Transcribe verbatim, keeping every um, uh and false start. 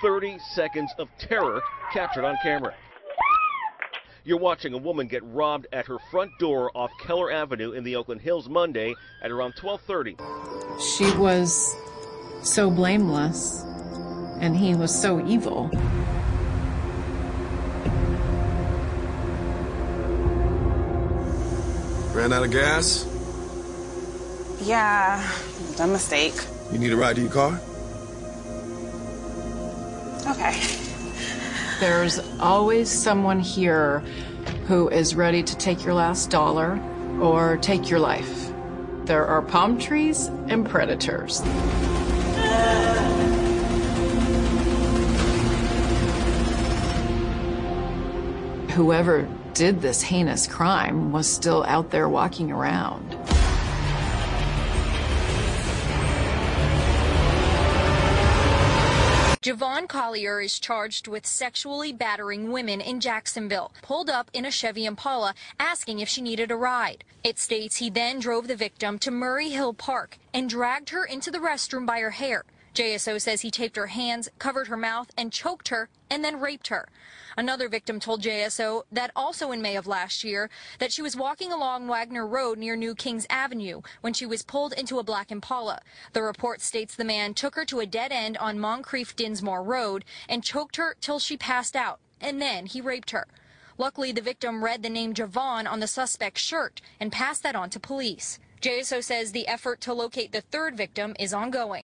thirty seconds of terror captured on camera. You're watching a woman get robbed at her front door off Keller Avenue in the Oakland Hills Monday at around twelve thirty. She was so blameless, and he was so evil. Ran out of gas? Yeah, dumb mistake. You need a ride to your car? Okay. There's always someone here who is ready to take your last dollar or take your life. There are palm trees and predators. Whoever did this heinous crime was still out there walking around. Javon Collier is charged with sexually battering women in Jacksonville, pulled up in a Chevy Impala, asking if she needed a ride. It states he then drove the victim to Murray Hill Park and dragged her into the restroom by her hair. J S O says he taped her hands, covered her mouth, and choked her, and then raped her. Another victim told J S O that also in May of last year, that she was walking along Wagner Road near New Kings Avenue when she was pulled into a black Impala. The report states the man took her to a dead end on Moncrief-Dinsmore Road and choked her till she passed out, and then he raped her. Luckily, the victim read the name Javon on the suspect's shirt and passed that on to police. J S O says the effort to locate the third victim is ongoing.